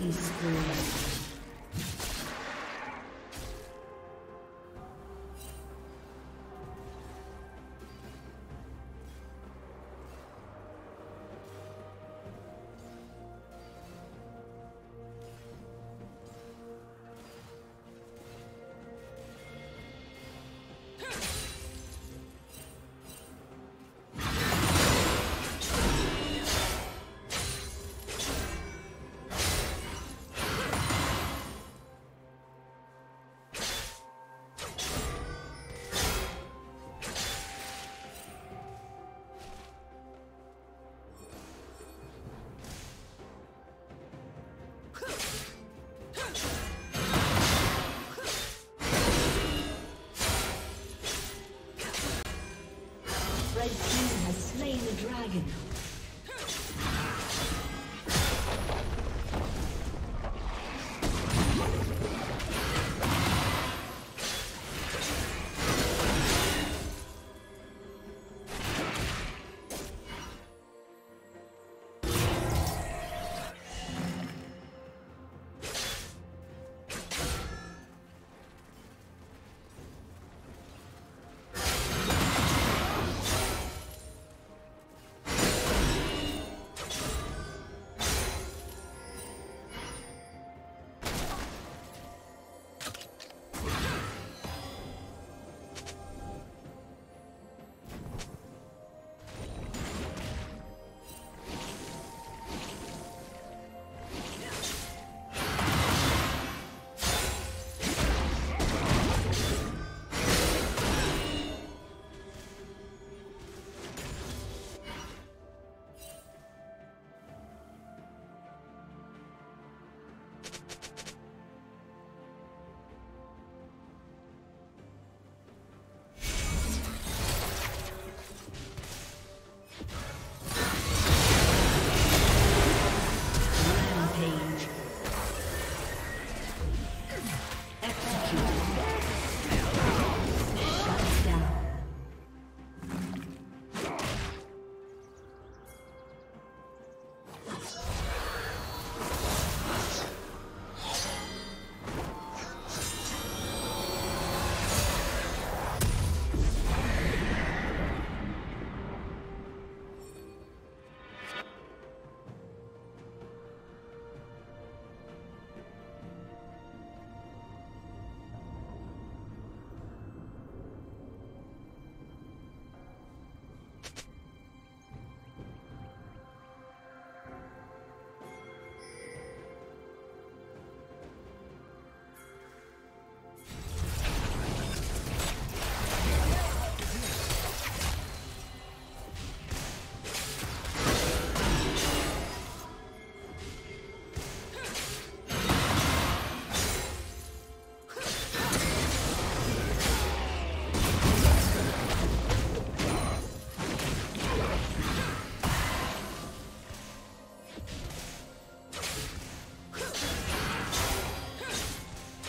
killing spree. Dragon.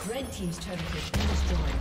Red team's turret has been destroyed.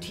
Blue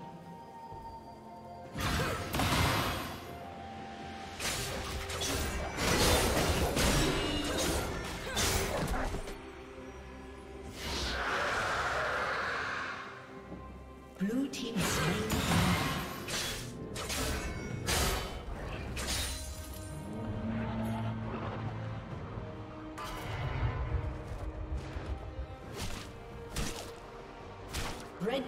Blue team is Red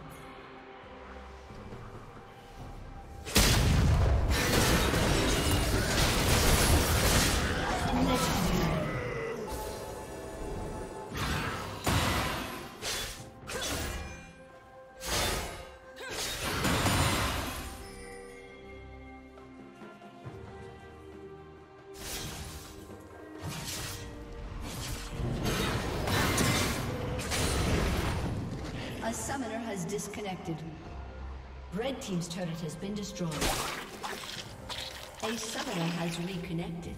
The summoner has disconnected. Red team's turret has been destroyed. A summoner has reconnected.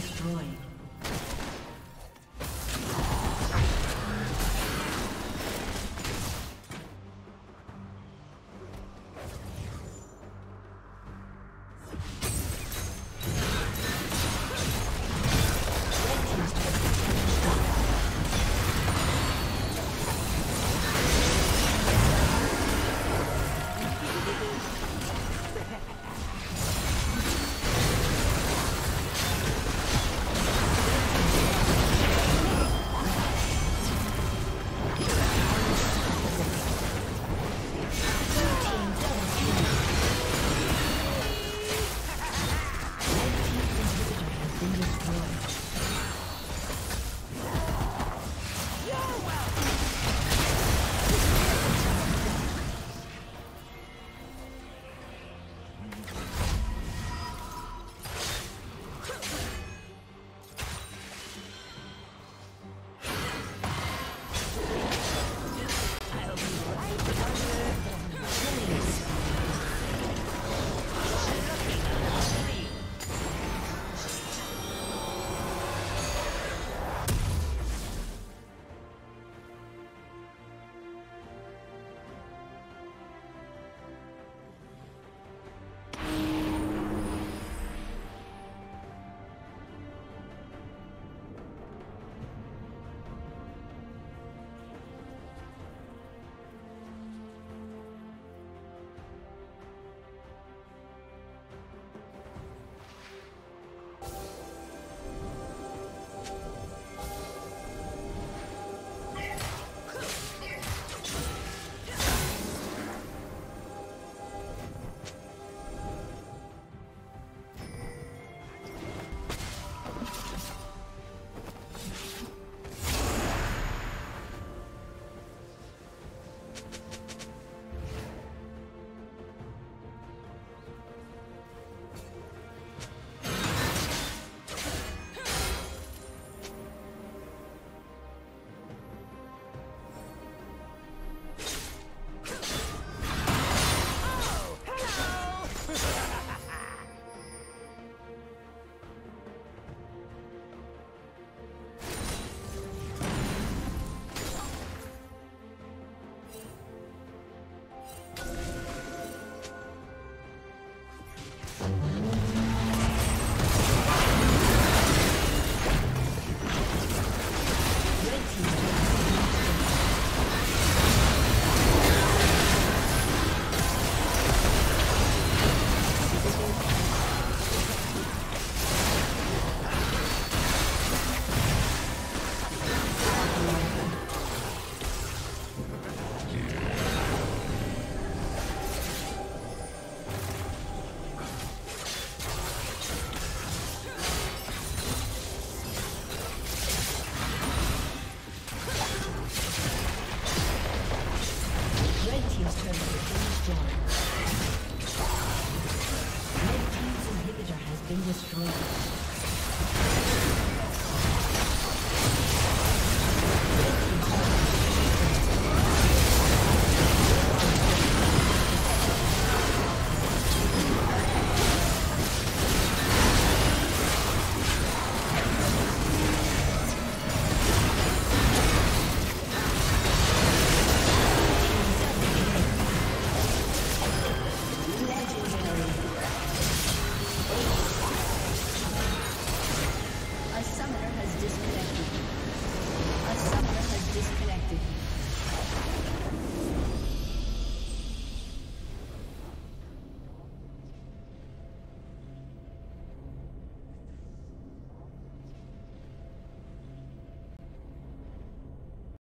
destroyed. Red team's inhibitor has been destroyed.